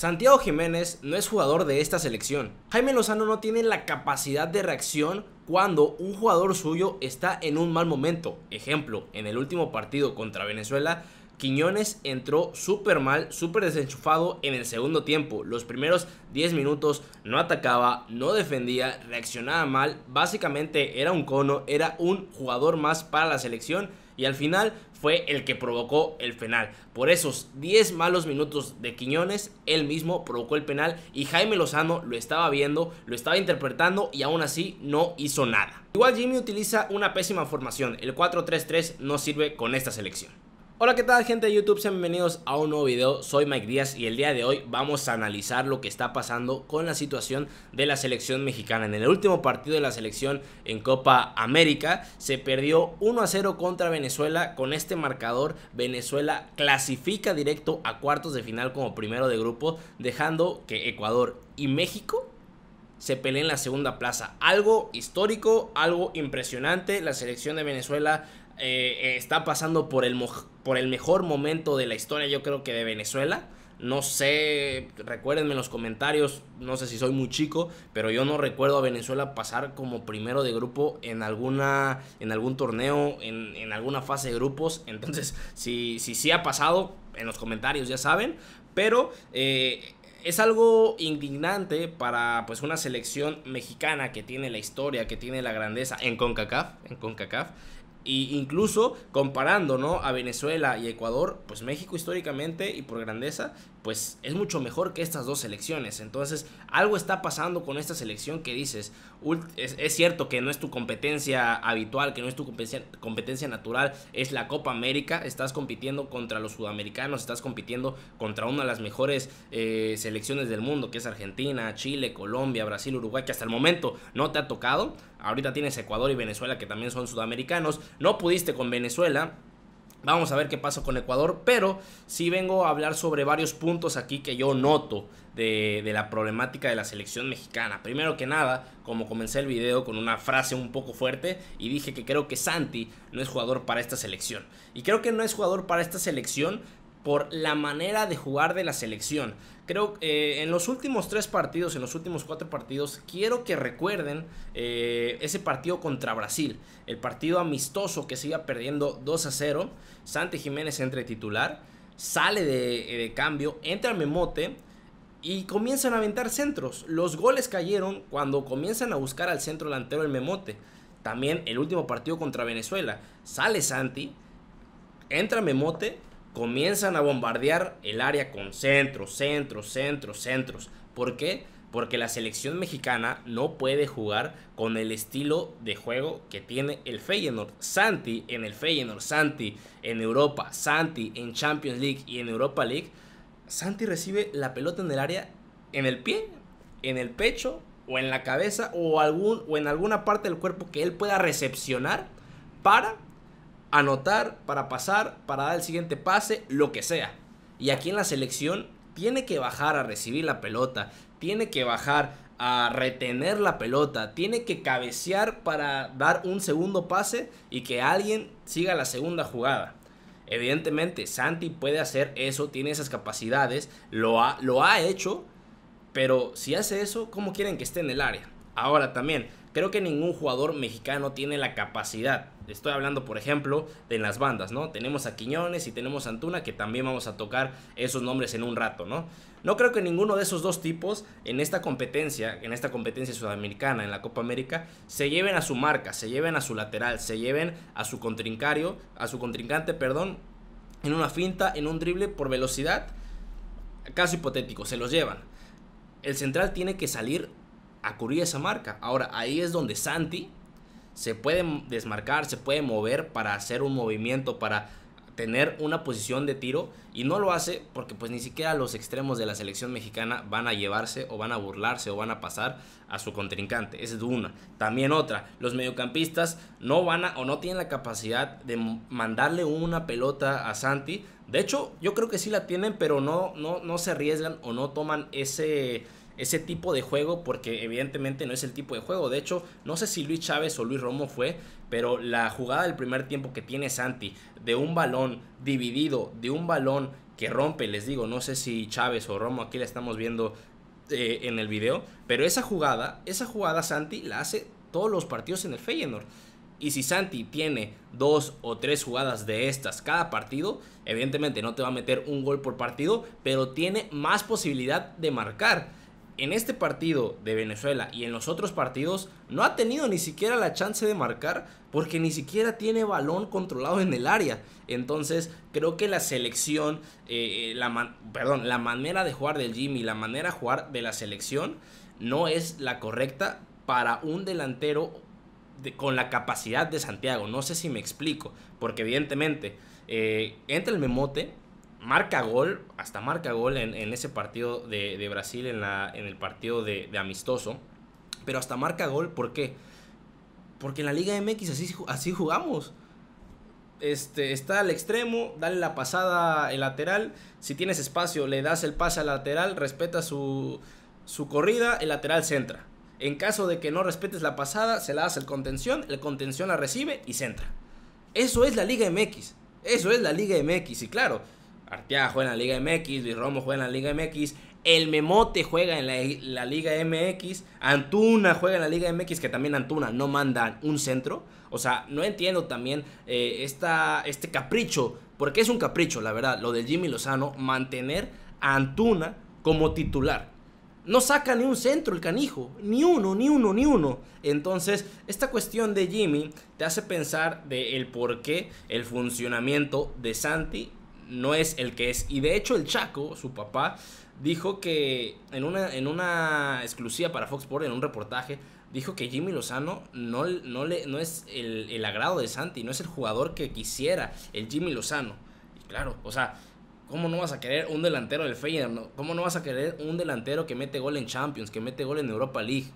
Santiago Jiménez no es jugador de esta selección. Jaime Lozano no tiene la capacidad de reacción cuando un jugador suyo está en un mal momento. Ejemplo, en el último partido contra Venezuela, Quiñones entró súper mal, súper desenchufado en el segundo tiempo. Los primeros 10 minutos no atacaba, no defendía, reaccionaba mal. Básicamente era un cono, era un jugador más para la selección. Y al final fue el que provocó el penal. Por esos 10 malos minutos de Quiñones, él mismo provocó el penal y Jaime Lozano lo estaba viendo, lo estaba interpretando y aún así no hizo nada. Igual Jimmy utiliza una pésima formación, el 4-3-3 no sirve con esta selección. Hola, ¿qué tal, gente de YouTube? Sean bienvenidos a un nuevo video. Soy Mike Díaz y el día de hoy vamos a analizar lo que está pasando con la situación de la selección mexicana. En el último partido de la selección en Copa América se perdió 1-0 contra Venezuela. Con este marcador, Venezuela clasifica directo a cuartos de final como primero de grupo, dejando que Ecuador y México se peleen la segunda plaza. Algo histórico, algo impresionante. La selección de Venezuela está pasando por el mejor momento de la historia, yo creo que de Venezuela. No sé, recuérdenme en los comentarios, no sé si soy muy chico, pero yo no recuerdo a Venezuela pasar como primero de grupo en algún torneo, en alguna fase de grupos. Entonces, si ha pasado, en los comentarios ya saben, pero es algo indignante para, pues, una selección mexicana que tiene la historia, que tiene la grandeza en CONCACAF. Y incluso comparando, ¿no?, a Venezuela y Ecuador, pues México históricamente y por grandeza, pues es mucho mejor que estas dos selecciones. Entonces algo está pasando con esta selección que dices, es cierto que no es tu competencia habitual, que no es tu competencia natural, es la Copa América, estás compitiendo contra los sudamericanos, estás compitiendo contra una de las mejores selecciones del mundo, que es Argentina, Chile, Colombia, Brasil, Uruguay, que hasta el momento no te ha tocado. Ahorita tienes Ecuador y Venezuela, que también son sudamericanos. No pudiste con Venezuela. Vamos a ver qué pasa con Ecuador, pero sí vengo a hablar sobre varios puntos aquí que yo noto de la problemática de la selección mexicana. Primero que nada, como comencé el video con una frase un poco fuerte y dije que creo que Santi no es jugador para esta selección. Y creo que no es jugador para esta selección por la manera de jugar de la selección. Creo que en los últimos 3 partidos, en los últimos 4 partidos, quiero que recuerden ese partido contra Brasil, el partido amistoso que se iba perdiendo 2-0. Santi Jiménez entra titular, sale de cambio, entra Memote y comienzan a aventar centros. Los goles cayeron cuando comienzan a buscar al centro delantero el Memote. También el último partido contra Venezuela, sale Santi, entra Memote. Comienzan a bombardear el área con centros. ¿Por qué? Porque la selección mexicana no puede jugar con el estilo de juego que tiene el Feyenoord. Santi en el Feyenoord, Santi en Europa, Santi en Champions League y en Europa League. Santi recibe la pelota en el área, en el pie, en el pecho o en la cabeza o en alguna parte del cuerpo que él pueda recepcionar para anotar, para pasar, para dar el siguiente pase, lo que sea. Y aquí en la selección tiene que bajar a recibir la pelota, tiene que bajar a retener la pelota, tiene que cabecear para dar un segundo pase y que alguien siga la segunda jugada. Evidentemente Santi puede hacer eso, tiene esas capacidades, lo ha hecho, pero si hace eso, ¿cómo quieren que esté en el área? Ahora también, creo que ningún jugador mexicano tiene la capacidad. Estoy hablando, por ejemplo, de en las bandas, ¿no? Tenemos a Quiñones y tenemos a Antuna, que también vamos a tocar esos nombres en un rato, ¿no? No creo que ninguno de esos dos tipos en esta competencia sudamericana, en la Copa América, se lleven a su marca, se lleven a su lateral, se lleven a su contrincante, perdón, en una finta, en un drible por velocidad. Caso hipotético, se los llevan. El central tiene que salir a cubrir esa marca. Ahora, ahí es donde Santi se puede desmarcar, se puede mover para hacer un movimiento, para tener una posición de tiro, y no lo hace porque pues ni siquiera los extremos de la selección mexicana van a llevarse o van a burlarse o van a pasar a su contrincante. Esa es una. También otra, los mediocampistas no van a o no tienen la capacidad de mandarle una pelota a Santi. De hecho, yo creo que sí la tienen, pero no se arriesgan o no toman ese tipo de juego, porque evidentemente no es el tipo de juego. De hecho, no sé si Luis Chávez o Luis Romo fue, pero la jugada del primer tiempo que tiene Santi, de un balón dividido, de un balón que rompe, les digo, no sé si Chávez o Romo, aquí la estamos viendo en el video, pero esa jugada Santi la hace todos los partidos en el Feyenoord. Y si Santi tiene 2 o 3 jugadas de estas cada partido, evidentemente no te va a meter un gol por partido, pero tiene más posibilidad de marcar. En este partido de Venezuela y en los otros partidos no ha tenido ni siquiera la chance de marcar porque ni siquiera tiene balón controlado en el área. Entonces creo que la selección, la manera de jugar del Jimmy, la manera de jugar de la selección no es la correcta para un delantero con la capacidad de Santiago. No sé si me explico, porque evidentemente entra el Memote, marca gol, hasta marca gol en ese partido de Brasil, en el partido de amistoso, pero hasta marca gol. ¿Por qué? Porque en la Liga MX así jugamos. Está al extremo, dale la pasada al lateral, si tienes espacio le das el pase al lateral, respeta su corrida, el lateral centra. En caso de que no respetes la pasada, se la das al contención, el contención la recibe y centra. Eso es la Liga MX, eso es la Liga MX. Y claro, Arteaga juega en la Liga MX, Luis Romo juega en la Liga MX, el Memote juega en la Liga MX, Antuna juega en la Liga MX, que también Antuna no manda un centro. O sea, no entiendo también este capricho, porque es un capricho, la verdad, lo del Jimmy Lozano, mantener a Antuna como titular. No saca ni un centro el canijo, ni uno. Entonces, esta cuestión de Jimmy te hace pensar de el por qué el funcionamiento de Santi no es el que es. Y de hecho el Chaco, su papá, dijo que en una exclusiva para Fox Sport, en un reportaje, dijo que Jimmy Lozano no es el agrado de Santi, no es el jugador que quisiera el Jimmy Lozano. Y claro, o sea, ¿cómo no vas a querer un delantero del Feyenoord? ¿Cómo no vas a querer un delantero que mete gol en Champions, que mete gol en Europa League?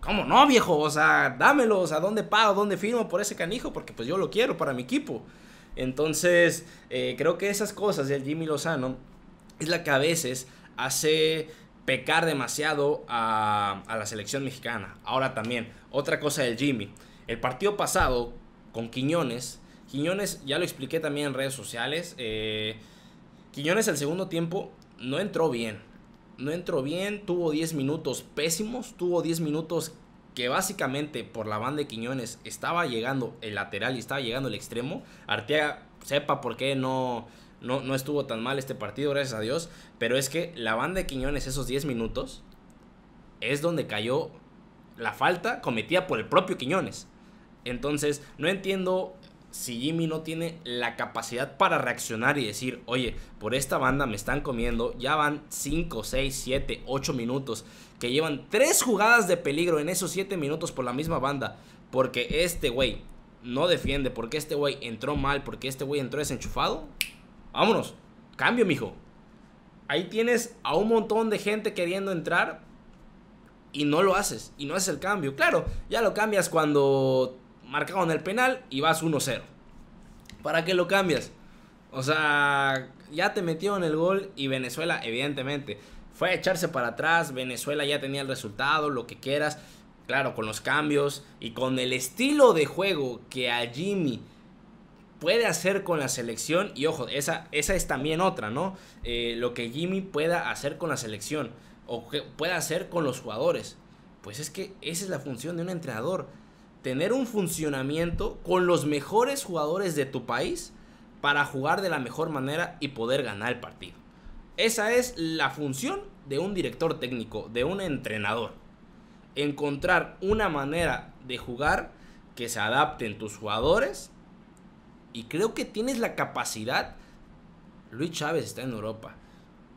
¿Cómo no, viejo? O sea, dámelo. O sea, ¿dónde pago? ¿Dónde firmo por ese canijo? Porque pues yo lo quiero para mi equipo. Entonces, creo que esas cosas del Jimmy Lozano es la que a veces hace pecar demasiado a la selección mexicana. Ahora también, otra cosa del Jimmy. El partido pasado con Quiñones. Quiñones, ya lo expliqué también en redes sociales, Quiñones al segundo tiempo no entró bien. No entró bien, tuvo 10 minutos pésimos, tuvo 10 minutos que básicamente por la banda de Quiñones estaba llegando el lateral y estaba llegando el extremo. Arteaga, sepa por qué no estuvo tan mal este partido, gracias a Dios, pero es que la banda de Quiñones esos 10 minutos es donde cayó la falta cometida por el propio Quiñones. Entonces, no entiendo si Jimmy no tiene la capacidad para reaccionar y decir, oye, por esta banda me están comiendo, ya van 5, 6, 7, 8 minutos, que llevan 3 jugadas de peligro en esos 7 minutos por la misma banda, porque este güey no defiende, porque este güey entró mal, porque este güey entró desenchufado. Vámonos, cambio, mijo. Ahí tienes a un montón de gente queriendo entrar y no lo haces, y no haces el cambio. Claro, ya lo cambias cuando marcaron el penal y vas 1-0. ¿Para qué lo cambias? O sea, ya te metieron el gol y Venezuela, evidentemente, fue a echarse para atrás. Venezuela ya tenía el resultado, lo que quieras. Claro, con los cambios y con el estilo de juego que a Jimmy puede hacer con la selección. Y ojo, esa es también otra, ¿no? Lo que Jimmy pueda hacer con la selección o que pueda hacer con los jugadores. Pues es que esa es la función de un entrenador. Tener un funcionamiento con los mejores jugadores de tu país para jugar de la mejor manera y poder ganar el partido. Esa es la función de un director técnico, de un entrenador. Encontrar una manera de jugar que se adapten tus jugadores. Y creo que tienes la capacidad. Luis Chávez está en Europa.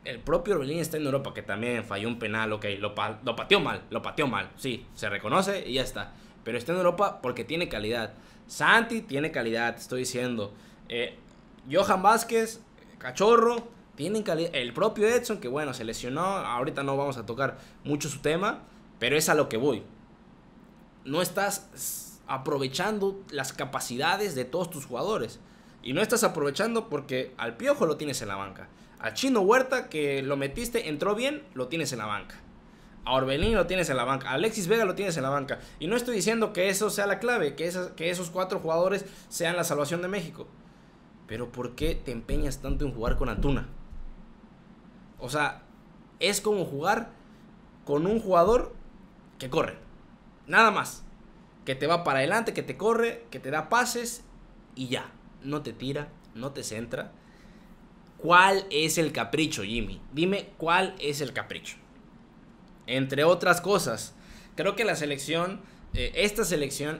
El propio Orbelín está en Europa, que también falló un penal. Ok, lo pateó mal. Sí, se reconoce y ya está. Pero está en Europa porque tiene calidad. Santi tiene calidad, te estoy diciendo. Johan Vázquez, Cachorro, tienen calidad. El propio Edson, que bueno, se lesionó. Ahorita no vamos a tocar mucho su tema, pero es a lo que voy. No estás aprovechando las capacidades de todos tus jugadores. Y no estás aprovechando porque al Piojo lo tienes en la banca. Al Chino Huerta, que lo metiste, entró bien, lo tienes en la banca. A Orbelín lo tienes en la banca, a Alexis Vega lo tienes en la banca. Y no estoy diciendo que eso sea la clave, que esos 4 jugadores sean la salvación de México. Pero ¿por qué te empeñas tanto en jugar con Antuna? O sea, es como jugar con un jugador que corre, nada más, que te va para adelante, que te corre, que te da pases y ya, no te tira, no te centra. ¿Cuál es el capricho, Jimmy? Dime cuál es el capricho. Entre otras cosas, creo que la selección, esta selección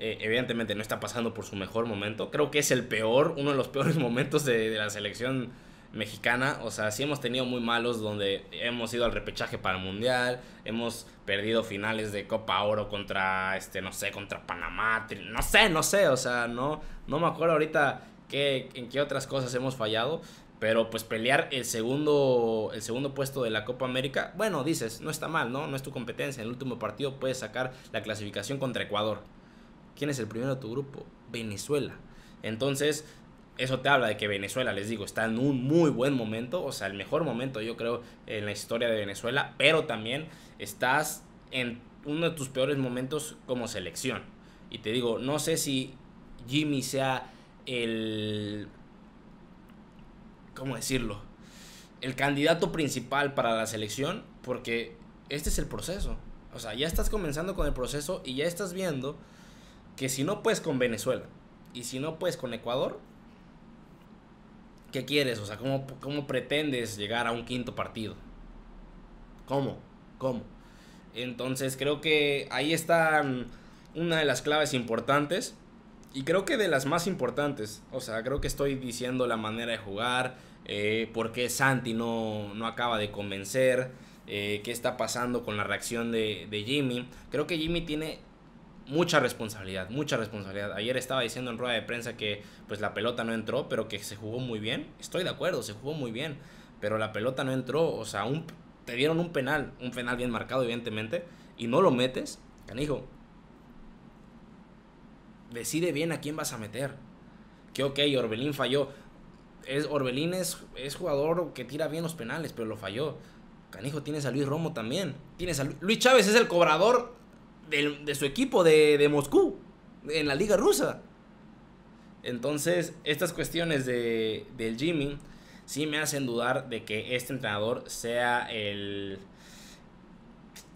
evidentemente no está pasando por su mejor momento. Creo que es el peor, uno de los peores momentos de la selección mexicana. O sea, sí hemos tenido muy malos, donde hemos ido al repechaje para el Mundial, hemos perdido finales de Copa Oro contra, no sé, contra Panamá, no sé, o sea, no me acuerdo ahorita en qué otras cosas hemos fallado. Pero pues pelear el segundo puesto de la Copa América, bueno, dices, no está mal, ¿no? No es tu competencia. En el último partido puedes sacar la clasificación contra Ecuador. ¿Quién es el primero de tu grupo? Venezuela. Entonces, eso te habla de que Venezuela, les digo, está en un muy buen momento. O sea, el mejor momento, yo creo, en la historia de Venezuela. Pero también estás en uno de tus peores momentos como selección. Y te digo, no sé si Jimmy sea el... ¿cómo decirlo? El candidato principal para la selección, porque este es el proceso. O sea, ya estás comenzando con el proceso y ya estás viendo que si no puedes con Venezuela y si no puedes con Ecuador, ¿qué quieres? O sea, ¿cómo pretendes llegar a un quinto partido? ¿Cómo? Entonces creo que ahí está una de las claves importantes, y creo que de las más importantes. O sea, creo que estoy diciendo la manera de jugar, por qué Santi no acaba de convencer, qué está pasando con la reacción de Jimmy. Creo que Jimmy tiene mucha responsabilidad. Ayer estaba diciendo en rueda de prensa que pues la pelota no entró, pero que se jugó muy bien. Estoy de acuerdo, se jugó muy bien, pero la pelota no entró. O sea, te dieron un penal bien marcado, evidentemente, y no lo metes, canijo. Decide bien a quién vas a meter. Que ok, Orbelín falló. Orbelín es jugador que tira bien los penales, pero lo falló. Canijo, tienes a Luis Romo también. Tienes a Luis Chávez, es el cobrador de su equipo de Moscú, en la Liga Rusa. Entonces, estas cuestiones del Jimmy sí me hacen dudar de que este entrenador sea el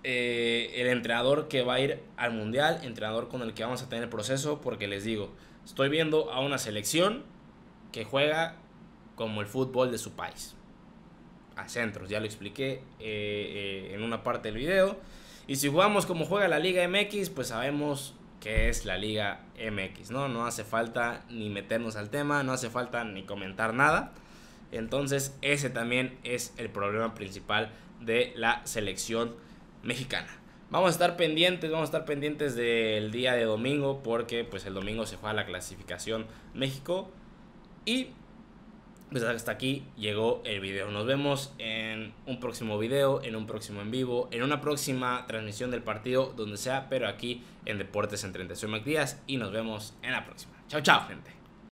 entrenador que va a ir al Mundial, entrenador con el que vamos a tener el proceso, porque les digo, estoy viendo a una selección que juega como el fútbol de su país, a centros, ya lo expliqué en una parte del video. Y si jugamos como juega la Liga MX, pues sabemos que es la Liga MX, ¿no? No hace falta ni meternos al tema, no hace falta ni comentar nada. Entonces, ese también es el problema principal de la selección mexicana. Vamos a estar pendientes del día de domingo, porque pues el domingo se juega la clasificación México. Y pues hasta aquí llegó el video. Nos vemos en un próximo video, en un próximo en vivo, en una próxima transmisión del partido, donde sea, pero aquí en Deportes en 30. Soy Mike Díaz y nos vemos en la próxima. Chao, gente.